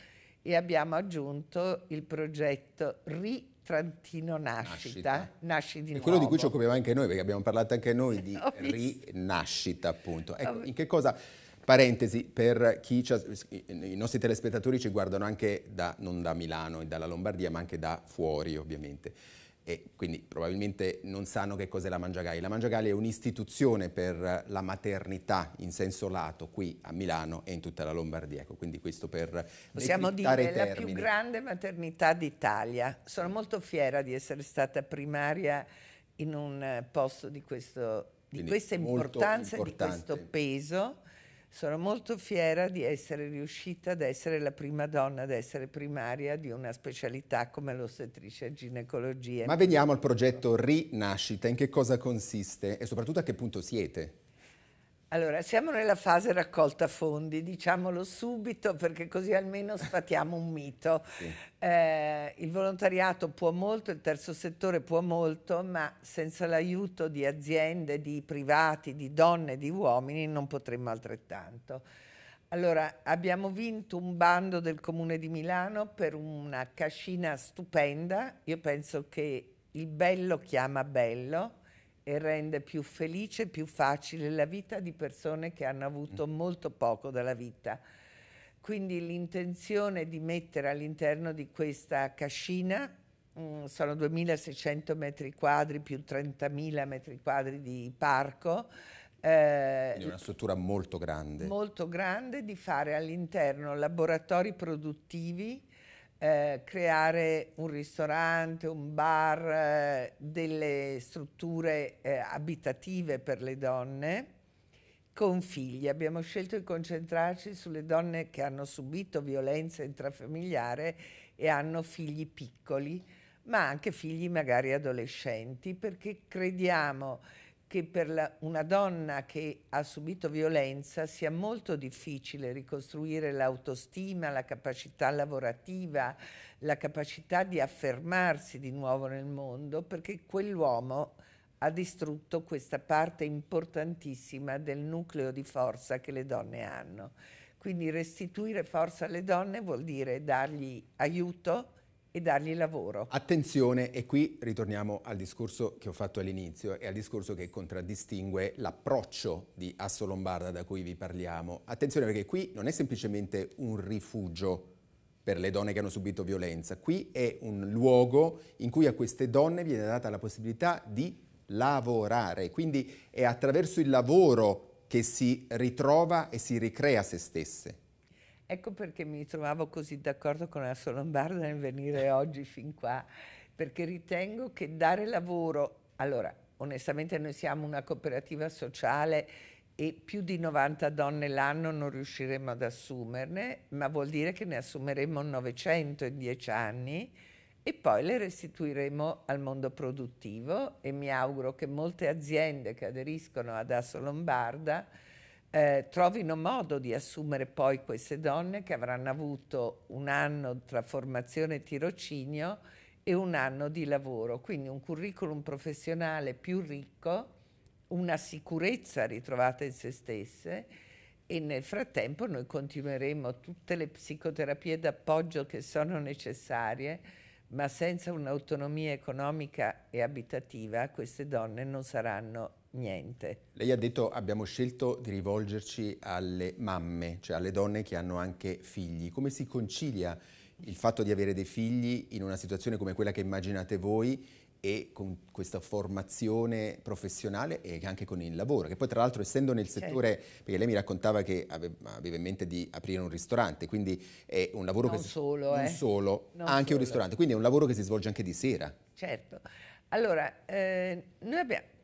e abbiamo aggiunto il progetto Rinascita. Nasci di nuovo. Quello di cui ci occupiamo anche noi, perché abbiamo parlato anche noi di rinascita, appunto. Ecco, in che cosa... Parentesi, per chi i nostri telespettatori ci guardano anche non da Milano e dalla Lombardia, ma anche da fuori ovviamente, e quindi probabilmente non sanno che cos'è la Mangiagalli. La Mangiagalli è un'istituzione per la maternità in senso lato qui a Milano e in tutta la Lombardia, ecco, quindi questo per... Possiamo dire la più grande maternità d'Italia. Sono molto fiera di essere stata primaria in un posto di questa importanza e di questo peso. Sono molto fiera di essere riuscita ad essere la prima donna ad essere primaria di una specialità come l'ostetrice e ginecologia. Ma veniamo al progetto Rinascita, in che cosa consiste e soprattutto a che punto siete? Allora, siamo nella fase raccolta fondi, diciamolo subito perché così almeno sfatiamo un mito. Sì. Il volontariato può molto, il terzo settore può molto, ma senza l'aiuto di aziende, di privati, di donne, di uomini non potremmo altrettanto. Allora, abbiamo vinto un bando del Comune di Milano per una cascina stupenda. Io penso che il bello chiama bello e rende più felice, più facile la vita di persone che hanno avuto molto poco dalla vita. Quindi l'intenzione di mettere all'interno di questa cascina, sono 2.600 metri quadri più 30.000 metri quadri di parco. Quindi una struttura molto grande. Molto grande, di fare all'interno laboratori produttivi, creare un ristorante, un bar, delle strutture abitative per le donne con figli. Abbiamo scelto di concentrarci sulle donne che hanno subito violenza intrafamiliare e hanno figli piccoli, ma anche figli magari adolescenti, perché crediamo che per una donna che ha subito violenza sia molto difficile ricostruire l'autostima, la capacità lavorativa, la capacità di affermarsi di nuovo nel mondo, perché quell'uomo ha distrutto questa parte importantissima del nucleo di forza che le donne hanno. Quindi restituire forza alle donne vuol dire dargli aiuto e dargli lavoro. Attenzione, e qui ritorniamo al discorso che ho fatto all'inizio e al discorso che contraddistingue l'approccio di Assolombarda da cui vi parliamo. Attenzione, perché qui non è semplicemente un rifugio per le donne che hanno subito violenza, qui è un luogo in cui a queste donne viene data la possibilità di lavorare, quindi è attraverso il lavoro che si ritrova e si ricrea se stesse. Ecco perché mi trovavo così d'accordo con Assolombarda nel venire oggi fin qua, perché ritengo che dare lavoro... Allora, onestamente noi siamo una cooperativa sociale e più di 90 donne l'anno non riusciremo ad assumerne, ma vuol dire che ne assumeremo 900 in 10 anni e poi le restituiremo al mondo produttivo, e mi auguro che molte aziende che aderiscono ad Assolombarda trovino modo di assumere poi queste donne che avranno avuto un anno tra formazione e tirocinio e un anno di lavoro, quindi un curriculum professionale più ricco, una sicurezza ritrovata in se stesse, e nel frattempo noi continueremo tutte le psicoterapie d'appoggio che sono necessarie, ma senza un'autonomia economica e abitativa queste donne non saranno niente. Lei ha detto abbiamo scelto di rivolgerci alle mamme, cioè alle donne che hanno anche figli. Come si concilia il fatto di avere dei figli in una situazione come quella che immaginate voi e con questa formazione professionale e anche con il lavoro? Che poi tra l'altro, essendo nel settore, perché lei mi raccontava che aveva in mente di aprire un ristorante, quindi è un lavoro non solo, anche un ristorante, quindi è un lavoro che si svolge anche di sera. Certo. Allora,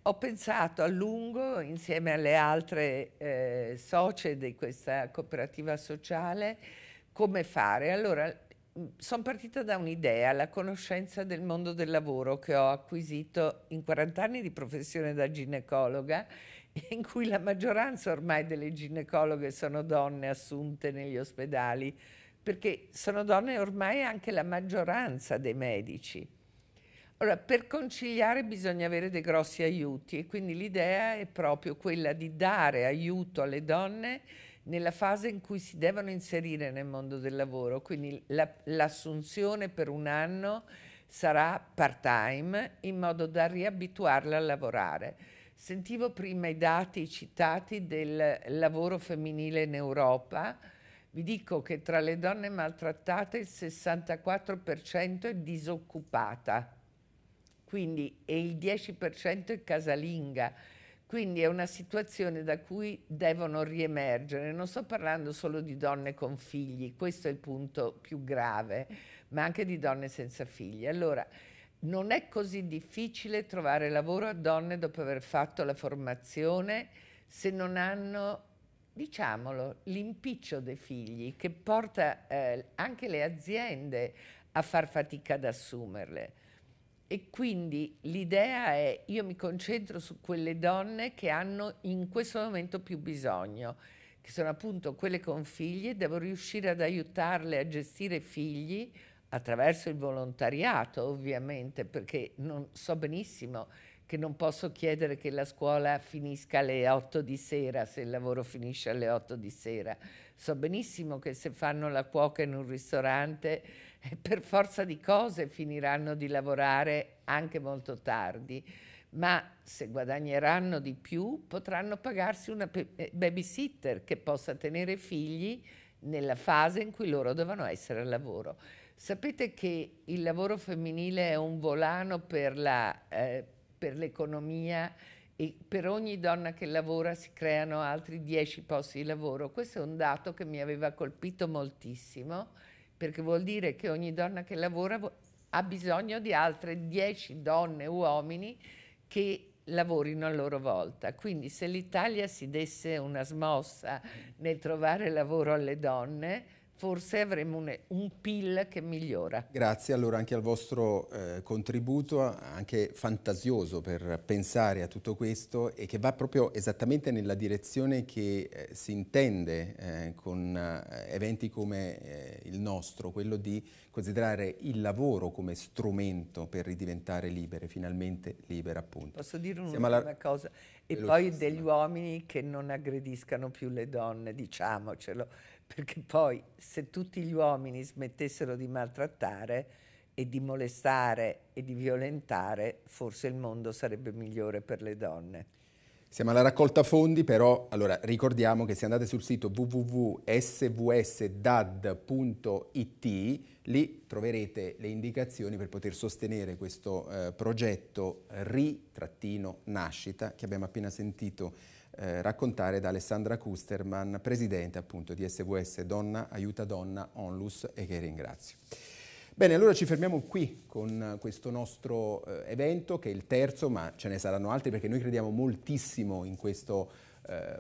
ho pensato a lungo, insieme alle altre socie di questa cooperativa sociale, come fare. Allora, sono partita da un'idea, la conoscenza del mondo del lavoro che ho acquisito in 40 anni di professione da ginecologa, in cui la maggioranza ormai delle ginecologhe sono donne assunte negli ospedali, perché sono donne ormai anche la maggioranza dei medici. Allora, per conciliare bisogna avere dei grossi aiuti, e quindi l'idea è proprio quella di dare aiuto alle donne nella fase in cui si devono inserire nel mondo del lavoro, quindi l'assunzione per un anno sarà part-time, in modo da riabituarla a lavorare. Sentivo prima i dati citati del lavoro femminile in Europa. Vi dico che tra le donne maltrattate il 64% è disoccupata. Quindi e il 10% è casalinga, quindi è una situazione da cui devono riemergere. Non sto parlando solo di donne con figli, questo è il punto più grave, ma anche di donne senza figli. Allora, non è così difficile trovare lavoro a donne dopo aver fatto la formazione se non hanno diciamolo, l'impiccio dei figli che porta anche le aziende a far fatica ad assumerle. E quindi l'idea è: io mi concentro su quelle donne che hanno in questo momento più bisogno, che sono appunto quelle con figli, e devo riuscire ad aiutarle a gestire figli attraverso il volontariato, ovviamente, perché non so benissimo che non posso chiedere che la scuola finisca alle 8 di sera se il lavoro finisce alle 8 di sera. So benissimo che se fanno la cuoca in un ristorante, per forza di cose finiranno di lavorare anche molto tardi, ma se guadagneranno di più potranno pagarsi una babysitter che possa tenere i figli nella fase in cui loro devono essere al lavoro. Sapete che il lavoro femminile è un volano per la per l'economia, e per ogni donna che lavora si creano altri 10 posti di lavoro. Questo è un dato che mi aveva colpito moltissimo, perché vuol dire che ogni donna che lavora ha bisogno di altre 10 donne e uomini che lavorino a loro volta. Quindi se l'Italia si desse una smossa nel trovare lavoro alle donne, forse avremo un PIL che migliora. Grazie allora anche al vostro contributo, anche fantasioso, per pensare a tutto questo, e che va proprio esattamente nella direzione che si intende con eventi come il nostro, quello di considerare il lavoro come strumento per ridiventare libere, finalmente libera, appunto. Posso dire una cosa? E poi degli uomini che non aggrediscano più le donne, diciamocelo, perché poi se tutti gli uomini smettessero di maltrattare e di molestare e di violentare, forse il mondo sarebbe migliore per le donne. Siamo alla raccolta fondi, però allora ricordiamo che se andate sul sito www.svsdad.it lì troverete le indicazioni per poter sostenere questo progetto Ri-Nascita che abbiamo appena sentito raccontare da Alessandra Kustermann, presidente appunto di SVS Donna Aiuta Donna Onlus, e che ringrazio. Bene, allora ci fermiamo qui con questo nostro evento, che è il terzo, ma ce ne saranno altri, perché noi crediamo moltissimo in questo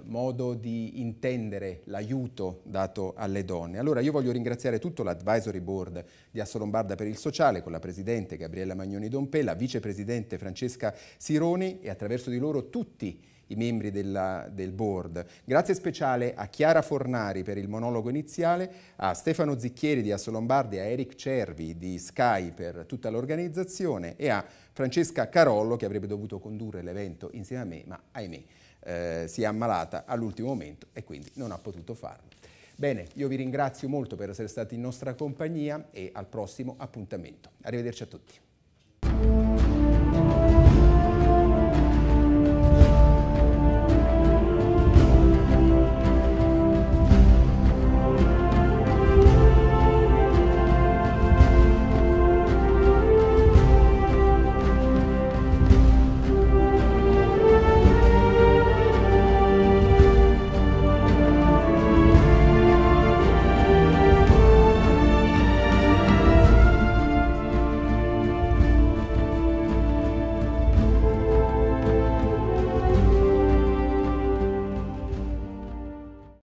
modo di intendere l'aiuto dato alle donne. Allora io voglio ringraziare tutto l'advisory board di Assolombarda per il sociale, con la presidente Gabriella Magnoni Dompé, la vicepresidente Francesca Sironi e attraverso di loro tutti i membri del board. Grazie speciale a Chiara Fornari per il monologo iniziale, a Stefano Zicchieri di Assolombarda, a Eric Cervi di Sky per tutta l'organizzazione e a Francesca Carollo, che avrebbe dovuto condurre l'evento insieme a me, ma ahimè si è ammalata all'ultimo momento e quindi non ha potuto farlo. Bene, io vi ringrazio molto per essere stati in nostra compagnia e al prossimo appuntamento. Arrivederci a tutti.